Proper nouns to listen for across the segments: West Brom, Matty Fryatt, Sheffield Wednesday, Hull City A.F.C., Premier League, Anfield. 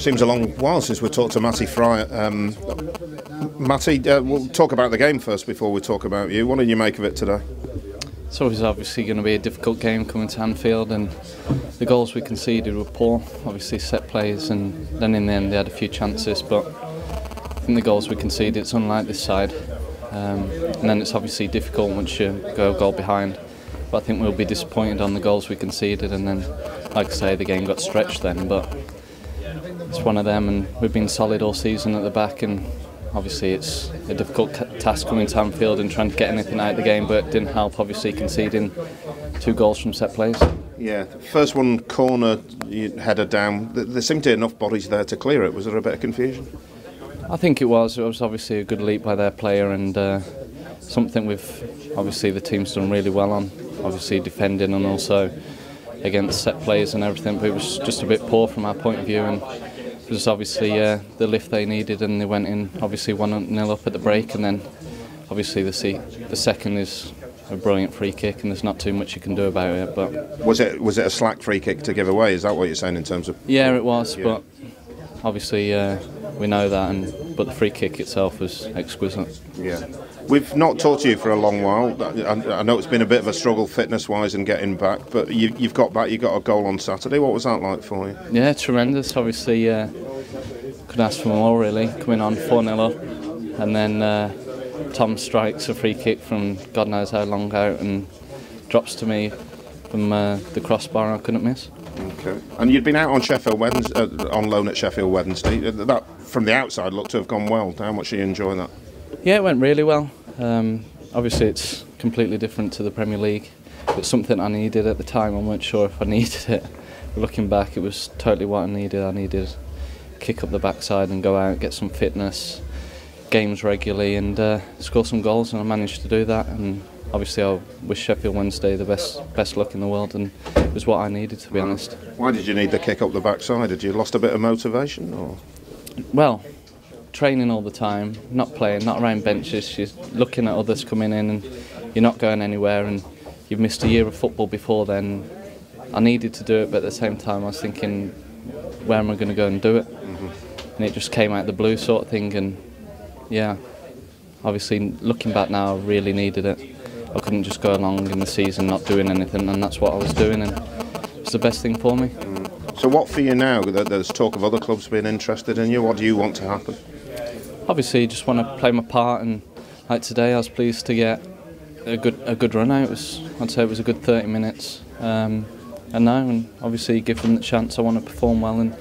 Seems a long while since we talked to Matty Fryatt. Matty, we'll talk about the game first before we talk about you. What did you make of it today? It's always obviously going to be a difficult game coming to Anfield, and the goals we conceded were poor. Obviously set plays, and then in the end they had a few chances, but I think the goals we conceded, it's unlike this side. And then it's obviously difficult once you go a goal behind. But I think we'll be disappointed on the goals we conceded, and then, like I say, the game got stretched then. But it's one of them, and we've been solid all season at the back, and obviously it's a difficult task coming to Anfield and trying to get anything out of the game, but it didn't help, obviously, conceding 2 goals from set plays. Yeah, first one, corner, you header down. There seemed to be enough bodies there to clear it. Was there a bit of confusion? I think it was. It was obviously a good leap by their player, and something we've obviously the team's done really well on. Obviously defending and also against set plays and everything, but it was just a bit poor from our point of view, and it was obviously the lift they needed, and they went in obviously 1-0 up at the break, and then obviously the second is a brilliant free kick, and there's not too much you can do about it. But was it a slack free kick to give away? Is that what you're saying in terms of? Yeah, it was, yeah. But obviously. We know that, but the free kick itself was exquisite. Yeah, we've not talked to you for a long while. I know it's been a bit of a struggle fitness-wise and getting back, but you've got back. You got a goal on Saturday. What was that like for you? Yeah, tremendous. Obviously, couldn't ask for more really. Coming on 4-0 up, and then Tom strikes a free kick from God knows how long out, and drops to me from the crossbar. I couldn't miss. Okay. And you'd been out on Sheffield Wednesday, on loan at Sheffield Wednesday. That, from the outside, looked to have gone well. How much are you enjoying that? Yeah, it went really well. Obviously, it's completely different to the Premier League. It's something I needed at the time. I weren't sure if I needed it. But looking back, it was totally what I needed. I needed kick up the backside and go out, get some fitness, games regularly, and score some goals. And I managed to do that. And obviously, I wish Sheffield Wednesday the best luck in the world, and it was what I needed, to be honest. Why did you need the kick up the backside? Had you lost a bit of motivation? Or? Well, training all the time, not playing, not around benches, you're looking at others coming in, and you're not going anywhere, and you've missed a year of football before then. I needed to do it, but at the same time I was thinking, where am I going to go and do it? Mm-hmm. And it just came out of the blue sort of thing, and yeah, obviously looking back now, I really needed it. I couldn't just go along in the season not doing anything, and that's what I was doing, and it's the best thing for me. Mm. So what for you now? There's talk of other clubs being interested in you. What do you want to happen? Obviously, just want to play my part, and like today, I was pleased to get a good run out. I'd say it was a good 30 minutes. And obviously, give them the chance. I want to perform well and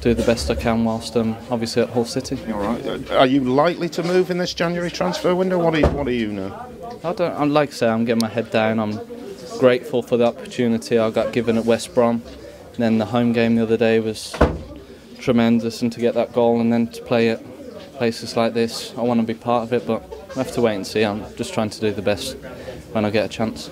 do the best I can whilst I'm obviously at Hull City. All right. Are you likely to move in this January transfer window? What do you know? Like I say, I'm getting my head down. I'm grateful for the opportunity I got given at West Brom. And then the home game the other day was tremendous, and to get that goal and then to play at places like this, I want to be part of it, but I have to wait and see. I'm just trying to do the best when I get a chance.